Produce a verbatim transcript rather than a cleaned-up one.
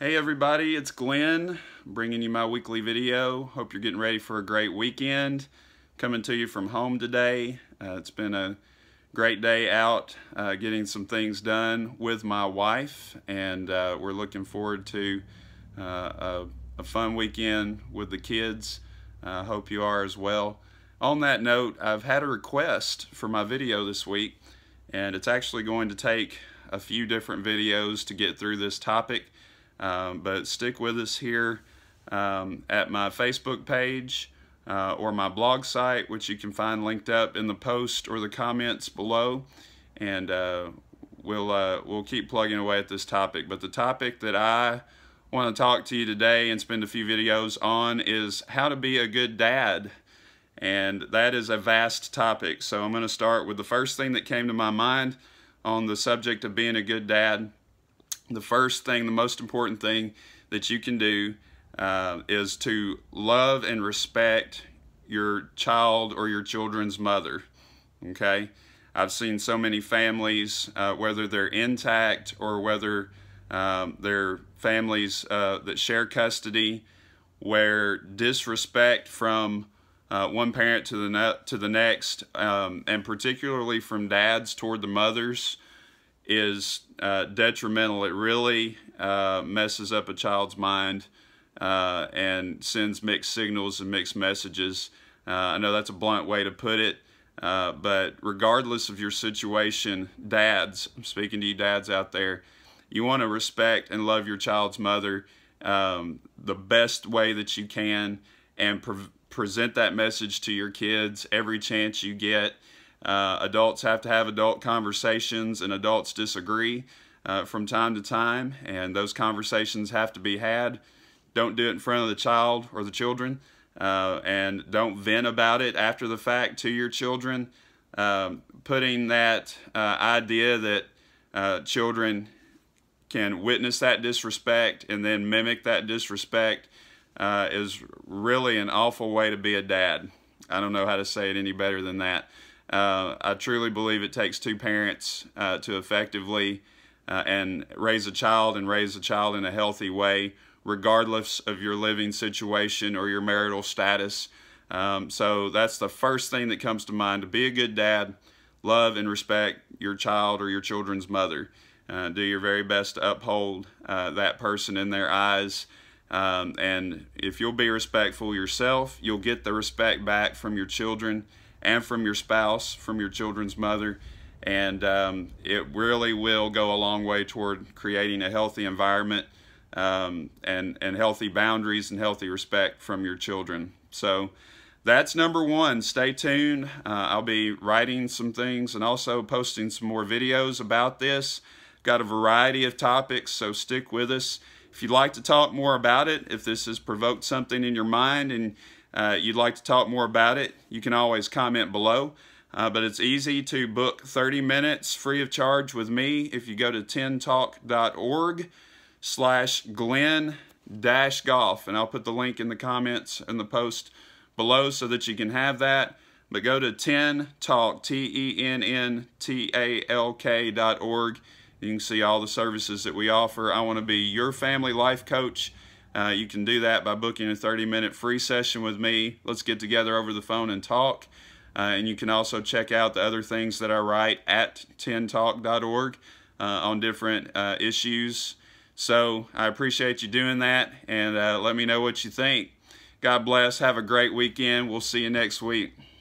Hey everybody, it's Glen, bringing you my weekly video. Hope you're getting ready for a great weekend. Coming to you from home today. Uh, it's been a great day out uh, getting some things done with my wife, and uh, we're looking forward to uh, a, a fun weekend with the kids. I uh, hope you are as well. On that note, I've had a request for my video this week, and it's actually going to take a few different videos to get through this topic. Um, but stick with us here um, at my Facebook page uh, or my blog site, which you can find linked up in the post or the comments below, and uh, we'll uh, we'll keep plugging away at this topic. But the topic that I want to talk to you today and spend a few videos on is how to be a good dad, and that is a vast topic. So I'm going to start with the first thing that came to my mind on the subject of being a good dad. The first thing, the most important thing that you can do uh, is to love and respect your child or your children's mother, okay? I've seen so many families, uh, whether they're intact or whether um, they're families uh, that share custody, where disrespect from uh, one parent to the, ne to the next, um, and particularly from dads toward the mothers, is uh, detrimental. It really uh, messes up a child's mind uh, and sends mixed signals and mixed messages. Uh, I know that's a blunt way to put it, uh, but regardless of your situation, dads, I'm speaking to you dads out there, you want to respect and love your child's mother um, the best way that you can, and pre present that message to your kids every chance you get. Uh, adults have to have adult conversations, and adults disagree uh, from time to time, and those conversations have to be had. Don't do it in front of the child or the children, uh, and don't vent about it after the fact to your children. Um, putting that uh, idea that uh, children can witness that disrespect and then mimic that disrespect uh, is really an awful way to be a dad. I don't know how to say it any better than that. Uh, I truly believe it takes two parents uh, to effectively uh, and raise a child and raise a child in a healthy way, regardless of your living situation or your marital status. Um, so that's the first thing that comes to mind. To be a good dad, love and respect your child or your children's mother. Uh, do your very best to uphold uh, that person in their eyes. Um, and if you'll be respectful yourself, you'll get the respect back from your children and from your spouse, from your children's mother, and um, it really will go a long way toward creating a healthy environment um, and, and healthy boundaries and healthy respect from your children. So that's number one. Stay tuned. Uh, I'll be writing some things and also posting some more videos about this. Got a variety of topics, so stick with us. If you'd like to talk more about it, if this has provoked something in your mind and Uh, you'd like to talk more about it, you can always comment below. Uh, but it's easy to book thirty minutes free of charge with me if you go to TennTalk.org slash Glen dash Golf. And I'll put the link in the comments and the post below so that you can have that. But go to TennTalk, T E N N T A L K dot org. You can see all the services that we offer. I want to be your family life coach. Uh, you can do that by booking a thirty minute free session with me. Let's get together over the phone and talk. Uh, and you can also check out the other things that I write at TennTalk dot org uh, on different uh, issues. So I appreciate you doing that, and uh, let me know what you think. God bless. Have a great weekend. We'll see you next week.